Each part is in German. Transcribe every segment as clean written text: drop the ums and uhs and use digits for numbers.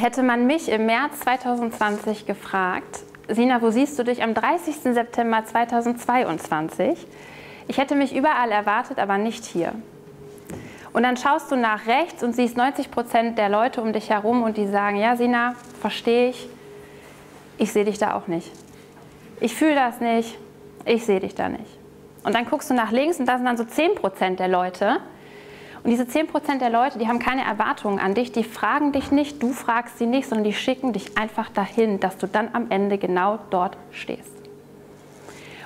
Hätte man mich im März 2020 gefragt, Sina, wo siehst du dich am 30. September 2022? Ich hätte mich überall erwartet, aber nicht hier. Und dann schaust du nach rechts und siehst 90% der Leute um dich herum und die sagen, ja Sina, verstehe ich, ich sehe dich da auch nicht. Ich fühle das nicht, ich sehe dich da nicht. Und dann guckst du nach links und da sind dann so 10% der Leute. Und diese 10% der Leute, die haben keine Erwartungen an dich, die fragen dich nicht, du fragst sie nicht, sondern die schicken dich einfach dahin, dass du dann am Ende genau dort stehst.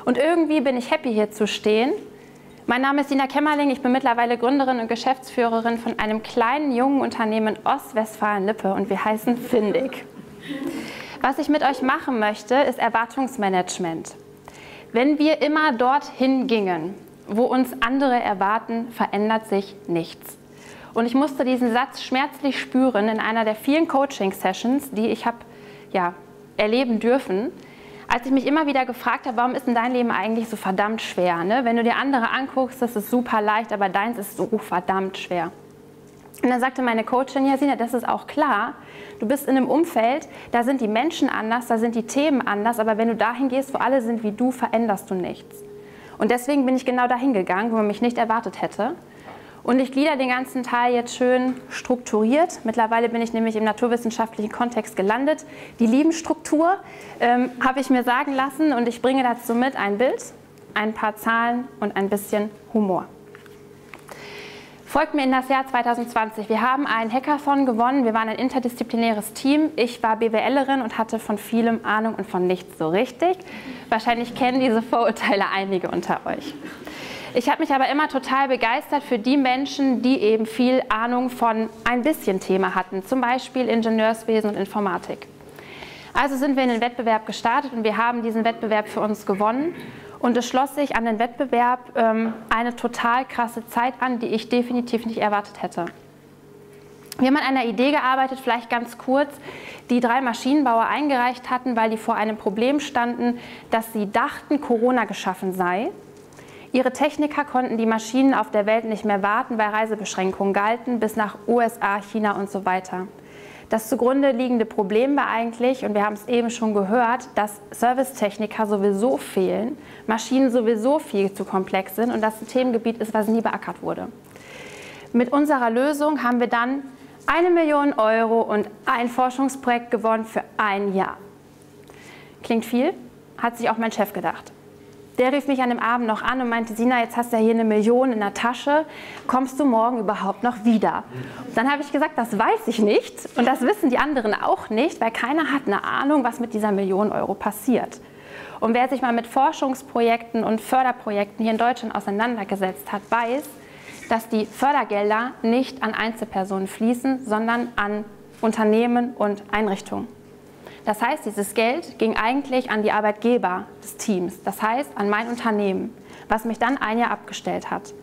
Und irgendwie bin ich happy, hier zu stehen. Mein Name ist Sina Kämmerling, ich bin mittlerweile Gründerin und Geschäftsführerin von einem kleinen, jungen Unternehmen in Ostwestfalen-Lippe und wir heißen Findiq. Was ich mit euch machen möchte, ist Erwartungsmanagement. Wenn wir immer dorthin gingen, wo uns andere erwarten, verändert sich nichts. Und ich musste diesen Satz schmerzlich spüren in einer der vielen Coaching-Sessions, die ich habe erleben dürfen, als ich mich immer wieder gefragt habe, warum ist denn dein Leben eigentlich so verdammt schwer? Ne? Wenn du dir andere anguckst, das ist super leicht, aber deins ist so verdammt schwer. Und dann sagte meine Coachin, ja Sina, das ist auch klar, du bist in einem Umfeld, da sind die Menschen anders, da sind die Themen anders, aber wenn du dahin gehst, wo alle sind wie du, veränderst du nichts. Und deswegen bin ich genau dahin gegangen, wo man mich nicht erwartet hätte. Und ich gliedere den ganzen Teil jetzt schön strukturiert. Mittlerweile bin ich nämlich im naturwissenschaftlichen Kontext gelandet. Die lieben Struktur habe ich mir sagen lassen und ich bringe dazu mit ein Bild, ein paar Zahlen und ein bisschen Humor. Folgt mir in das Jahr 2020. Wir haben einen Hackathon gewonnen, wir waren ein interdisziplinäres Team. Ich war BWLerin und hatte von vielem Ahnung und von nichts so richtig. Wahrscheinlich kennen diese Vorurteile einige unter euch. Ich habe mich aber immer total begeistert für die Menschen, die eben viel Ahnung von ein bisschen Thema hatten, zum Beispiel Ingenieurswesen und Informatik. Also sind wir in den Wettbewerb gestartet und wir haben diesen Wettbewerb für uns gewonnen. Und es schloss sich an den Wettbewerb eine total krasse Zeit an, die ich definitiv nicht erwartet hätte. Wir haben an einer Idee gearbeitet, vielleicht ganz kurz, die 3 Maschinenbauer eingereicht hatten, weil die vor einem Problem standen, dass sie dachten, Corona geschaffen sei. Ihre Techniker konnten die Maschinen auf der Welt nicht mehr warten, weil Reisebeschränkungen galten, bis nach USA, China und so weiter. Das zugrunde liegende Problem war eigentlich, und wir haben es eben schon gehört, dass Servicetechniker sowieso fehlen, Maschinen sowieso viel zu komplex sind und das ein Themengebiet ist, was nie beackert wurde. Mit unserer Lösung haben wir dann 1 Million Euro und ein Forschungsprojekt gewonnen für ein Jahr. Klingt viel, hat sich auch mein Chef gedacht. Der rief mich an dem Abend noch an und meinte, Sina, jetzt hast du ja hier 1 Million in der Tasche, kommst du morgen überhaupt noch wieder? Und dann habe ich gesagt, das weiß ich nicht und das wissen die anderen auch nicht, weil keiner hat eine Ahnung, was mit dieser 1 Million Euro passiert. Und wer sich mal mit Forschungsprojekten und Förderprojekten hier in Deutschland auseinandergesetzt hat, weiß, dass die Fördergelder nicht an Einzelpersonen fließen, sondern an Unternehmen und Einrichtungen. Das heißt, dieses Geld ging eigentlich an die Arbeitgeber des Teams, das heißt an mein Unternehmen, was mich dann ein Jahr abgestellt hat.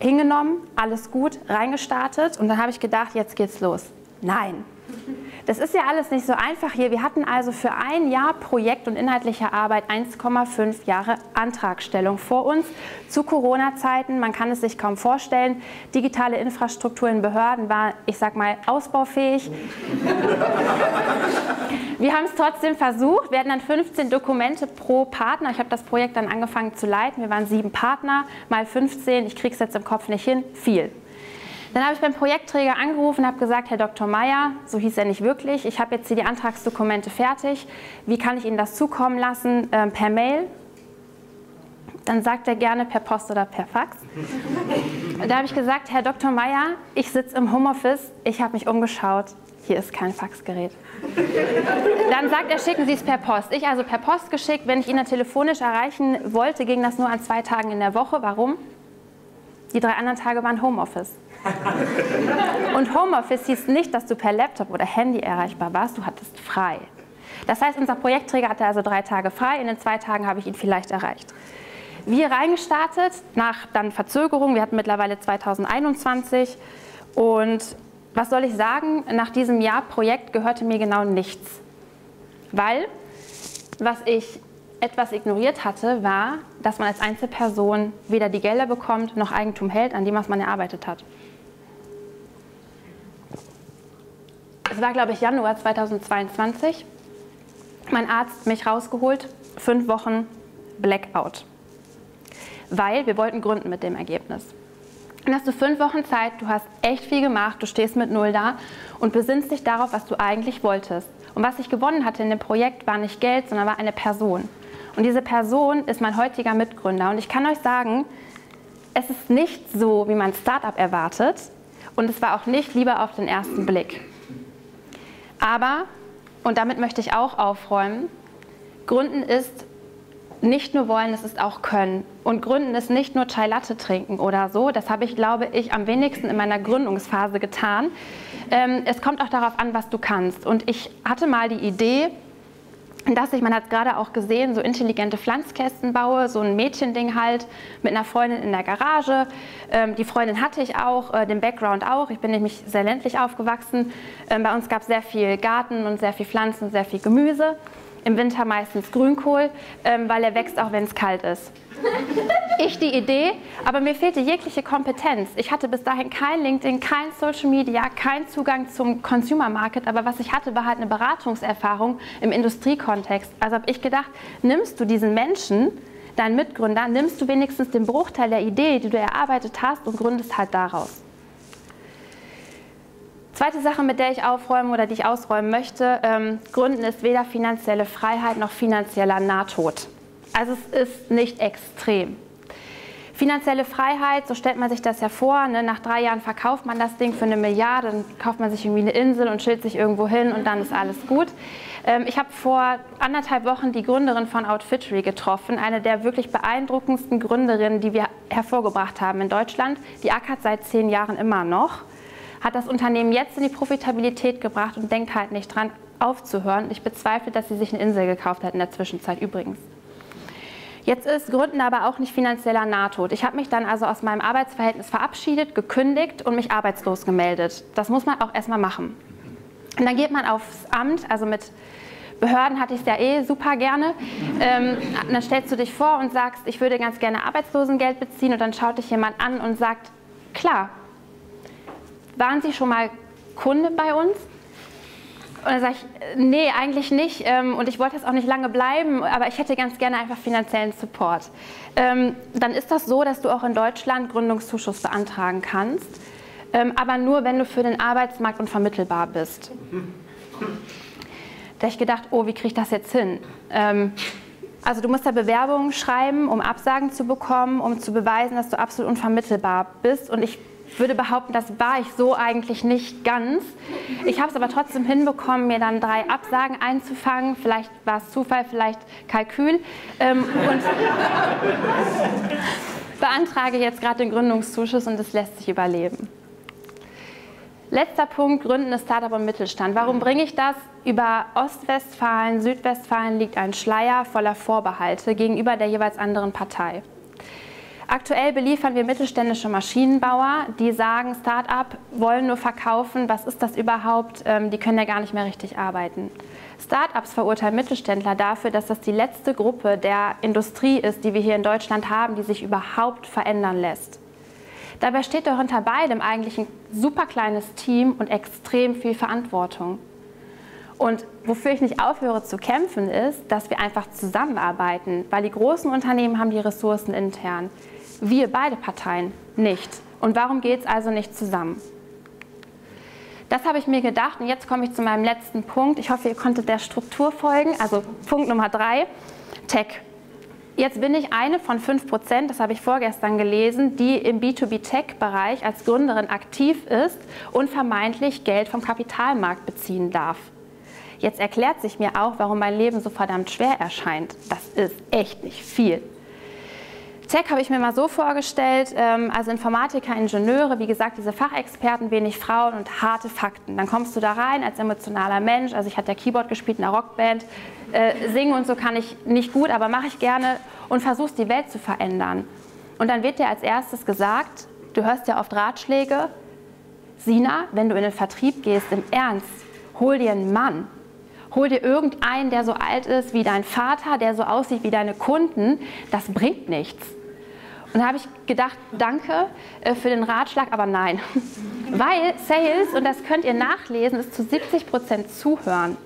Hingenommen, alles gut, reingestartet und dann habe ich gedacht, jetzt geht's los. Nein, das ist ja alles nicht so einfach hier. Wir hatten also für ein Jahr Projekt und inhaltliche Arbeit 1,5 Jahre Antragstellung vor uns. Zu Corona-Zeiten, man kann es sich kaum vorstellen, digitale Infrastruktur in Behörden war, ich sag mal, ausbaufähig. Wir haben es trotzdem versucht, wir hatten dann 15 Dokumente pro Partner, ich habe das Projekt dann angefangen zu leiten, wir waren 7 Partner, mal 15, ich kriege es jetzt im Kopf nicht hin, viel. Dann habe ich beim Projektträger angerufen und habe gesagt, Herr Dr. Meier, so hieß er nicht wirklich, ich habe jetzt hier die Antragsdokumente fertig, wie kann ich Ihnen das zukommen lassen, per Mail? Dann sagt er gerne per Post oder per Fax. Da habe ich gesagt, Herr Dr. Meier, ich sitze im Homeoffice, ich habe mich umgeschaut. Hier ist kein Faxgerät. Dann sagt er, schicken Sie es per Post. Ich also per Post geschickt. Wenn ich ihn dann telefonisch erreichen wollte, ging das nur an 2 Tagen in der Woche. Warum? Die 3 anderen Tage waren Homeoffice. Und Homeoffice hieß nicht, dass du per Laptop oder Handy erreichbar warst. Du hattest frei. Das heißt, unser Projektträger hatte also 3 Tage frei. In den 2 Tagen habe ich ihn vielleicht erreicht. Wir reingestartet, nach dann Verzögerung. Wir hatten mittlerweile 2021 und was soll ich sagen, nach diesem Jahr Projekt gehörte mir genau nichts, weil was ich etwas ignoriert hatte, war, dass man als Einzelperson weder die Gelder bekommt, noch Eigentum hält, an dem was man erarbeitet hat. es war glaube ich Januar 2022, mein Arzt mich rausgeholt, 5 Wochen Blackout, weil wir wollten gründen mit dem Ergebnis. Dann hast du 5 Wochen Zeit, du hast echt viel gemacht, du stehst mit Null da und besinnst dich darauf, was du eigentlich wolltest. Und was ich gewonnen hatte in dem Projekt war nicht Geld, sondern war eine Person. Und diese Person ist mein heutiger Mitgründer. Und ich kann euch sagen, es ist nicht so, wie mein Startup erwartet. Und es war auch nicht Liebe auf den ersten Blick. Aber, und damit möchte ich auch aufräumen, Gründen ist nicht nur wollen, es ist auch können. Und Gründen ist nicht nur Chai Latte trinken oder so. Das habe ich, glaube ich, am wenigsten in meiner Gründungsphase getan. Es kommt auch darauf an, was du kannst. Und ich hatte mal die Idee, dass ich, man hat es gerade auch gesehen, so intelligente Pflanzkästen baue, so ein Mädchending halt mit einer Freundin in der Garage. Die Freundin hatte ich auch, den Background auch. Ich bin nämlich sehr ländlich aufgewachsen. Bei uns gab es sehr viel Garten und sehr viel Pflanzen, sehr viel Gemüse. Im Winter meistens Grünkohl, weil er wächst, auch wenn es kalt ist. Ich die Idee, aber mir fehlte jegliche Kompetenz. Ich hatte bis dahin kein LinkedIn, kein Social Media, keinen Zugang zum Consumer Market, aber was ich hatte, war halt eine Beratungserfahrung im Industriekontext. Also habe ich gedacht, nimmst du diesen Menschen, deinen Mitgründer, nimmst du wenigstens den Bruchteil der Idee, die du erarbeitet hast und gründest halt daraus. Zweite Sache, mit der ich aufräumen oder die ich ausräumen möchte, Gründen ist weder finanzielle Freiheit noch finanzieller Nahtod. Also es ist nicht extrem. Finanzielle Freiheit, so stellt man sich das ja vor, ne? Nach 3 Jahren verkauft man das Ding für 1 Milliarde, dann kauft man sich irgendwie eine Insel und chillt sich irgendwo hin und dann ist alles gut. Ich habe vor anderthalb Wochen die Gründerin von Outfittery getroffen, eine der wirklich beeindruckendsten Gründerinnen, die wir hervorgebracht haben in Deutschland. Die ackert seit 10 Jahren immer noch. Hat das Unternehmen jetzt in die Profitabilität gebracht und denkt halt nicht dran, aufzuhören. Ich bezweifle, dass sie sich eine Insel gekauft hat in der Zwischenzeit übrigens. Jetzt ist Gründen aber auch nicht finanzieller Nahtod. Ich habe mich dann also aus meinem Arbeitsverhältnis verabschiedet, gekündigt und mich arbeitslos gemeldet. Das muss man auch erstmal machen. Und dann geht man aufs Amt, also mit Behörden hatte ich es ja eh super gerne. Dann stellst du dich vor und sagst, ich würde ganz gerne Arbeitslosengeld beziehen und dann schaut dich jemand an und sagt, klar, waren Sie schon mal Kunde bei uns? Und dann sage ich, nee, eigentlich nicht und ich wollte jetzt auch nicht lange bleiben, aber ich hätte ganz gerne einfach finanziellen Support. Dann ist das so, dass du auch in Deutschland Gründungszuschuss beantragen kannst, aber nur, wenn du für den Arbeitsmarkt unvermittelbar bist. Da habe ich gedacht, oh, wie kriege ich das jetzt hin? Also du musst da Bewerbungen schreiben, um Absagen zu bekommen, um zu beweisen, dass du absolut unvermittelbar bist und ich würde behaupten, das war ich so eigentlich nicht ganz. Ich habe es aber trotzdem hinbekommen, mir dann 3 Absagen einzufangen. Vielleicht war es Zufall, vielleicht Kalkül. Und beantrage jetzt gerade den Gründungszuschuss und es lässt sich überleben. Letzter Punkt, Gründen des Startup und Mittelstand. Warum bringe ich das? Über Ostwestfalen, Südwestfalen liegt ein Schleier voller Vorbehalte gegenüber der jeweils anderen Partei. Aktuell beliefern wir mittelständische Maschinenbauer, die sagen, Start-up wollen nur verkaufen, was ist das überhaupt, die können ja gar nicht mehr richtig arbeiten. Start-ups verurteilen Mittelständler dafür, dass das die letzte Gruppe der Industrie ist, die wir hier in Deutschland haben, die sich überhaupt verändern lässt. Dabei steht doch hinter beidem eigentlich ein super kleines Team und extrem viel Verantwortung. Und wofür ich nicht aufhöre zu kämpfen ist, dass wir einfach zusammenarbeiten, weil die großen Unternehmen haben die Ressourcen intern. Wir beide Parteien nicht. Und warum geht es also nicht zusammen? Das habe ich mir gedacht und jetzt komme ich zu meinem letzten Punkt. Ich hoffe, ihr konntet der Struktur folgen. Also Punkt Nummer 3, Tech. Jetzt bin ich eine von 5%, das habe ich vorgestern gelesen, die im B2B-Tech-Bereich als Gründerin aktiv ist und vermeintlich Geld vom Kapitalmarkt beziehen darf. Jetzt erklärt sich mir auch, warum mein Leben so verdammt schwer erscheint. Das ist echt nicht viel. Tech habe ich mir mal so vorgestellt, also Informatiker, Ingenieure, wie gesagt, diese Fachexperten, wenig Frauen und harte Fakten. Dann kommst du da rein als emotionaler Mensch, also ich hatte ja Keyboard gespielt in einer Rockband, singen und so kann ich nicht gut, aber mache ich gerne und versuchst die Welt zu verändern. Und dann wird dir als erstes gesagt, du hörst ja oft Ratschläge, Sina, wenn du in den Vertrieb gehst, im Ernst, hol dir einen Mann. Hol dir irgendeinen, der so alt ist wie dein Vater, der so aussieht wie deine Kunden. Das bringt nichts. Und da habe ich gedacht, danke für den Ratschlag, aber nein. Weil Sales, und das könnt ihr nachlesen, ist zu 70% Zuhören.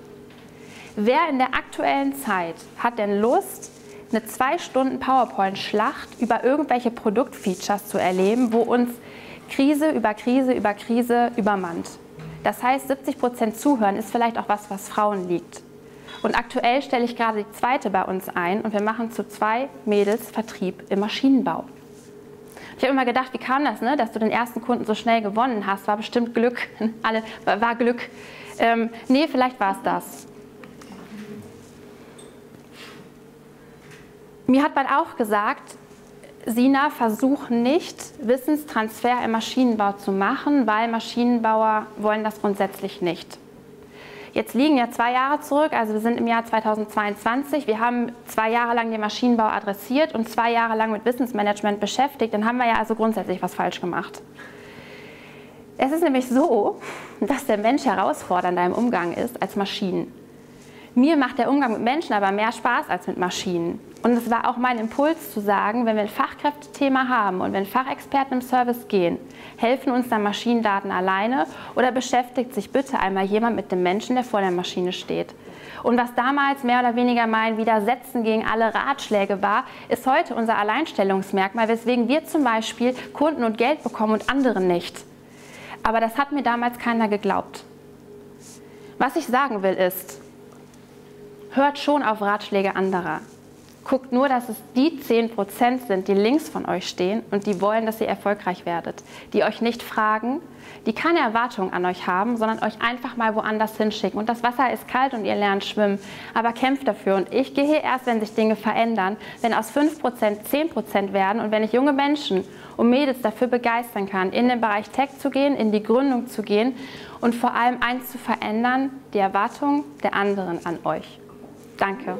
Wer in der aktuellen Zeit hat denn Lust, eine 2 Stunden PowerPoint-Schlacht über irgendwelche Produktfeatures zu erleben, wo uns Krise über Krise über Krise übermannt? Das heißt, 70% Zuhören ist vielleicht auch was, was Frauen liegt. Und aktuell stelle ich gerade die zweite bei uns ein und wir machen zu 2 Mädels Vertrieb im Maschinenbau. Ich habe immer gedacht, wie kam das, ne, dass du den ersten Kunden so schnell gewonnen hast? War bestimmt Glück. Alle, war Glück. Nee, vielleicht war es das. Mir hat man auch gesagt, Sina, versuch nicht, Wissenstransfer im Maschinenbau zu machen, weil Maschinenbauer wollen das grundsätzlich nicht. Jetzt liegen ja 2 Jahre zurück, also wir sind im Jahr 2022. Wir haben 2 Jahre lang den Maschinenbau adressiert und 2 Jahre lang mit Wissensmanagement beschäftigt. Dann haben wir ja also grundsätzlich was falsch gemacht. Es ist nämlich so, dass der Mensch herausfordernder im Umgang ist als Maschinen. Mir macht der Umgang mit Menschen aber mehr Spaß als mit Maschinen. Und es war auch mein Impuls zu sagen, wenn wir ein Fachkräftethema haben und wenn Fachexperten im Service gehen, helfen uns dann Maschinendaten alleine oder beschäftigt sich bitte einmal jemand mit dem Menschen, der vor der Maschine steht. Und was damals mehr oder weniger mein Widersetzen gegen alle Ratschläge war, ist heute unser Alleinstellungsmerkmal, weswegen wir zum Beispiel Kunden und Geld bekommen und andere nicht. Aber das hat mir damals keiner geglaubt. Was ich sagen will ist, hört schon auf Ratschläge anderer. Guckt nur, dass es die 10% sind, die links von euch stehen und die wollen, dass ihr erfolgreich werdet. Die euch nicht fragen, die keine Erwartungen an euch haben, sondern euch einfach mal woanders hinschicken. Und das Wasser ist kalt und ihr lernt schwimmen, aber kämpft dafür. Und ich gehe erst, wenn sich Dinge verändern, wenn aus 5% 10% werden und wenn ich junge Menschen und Mädels dafür begeistern kann, in den Bereich Tech zu gehen, in die Gründung zu gehen und vor allem eins zu verändern, die Erwartungen der anderen an euch. Danke.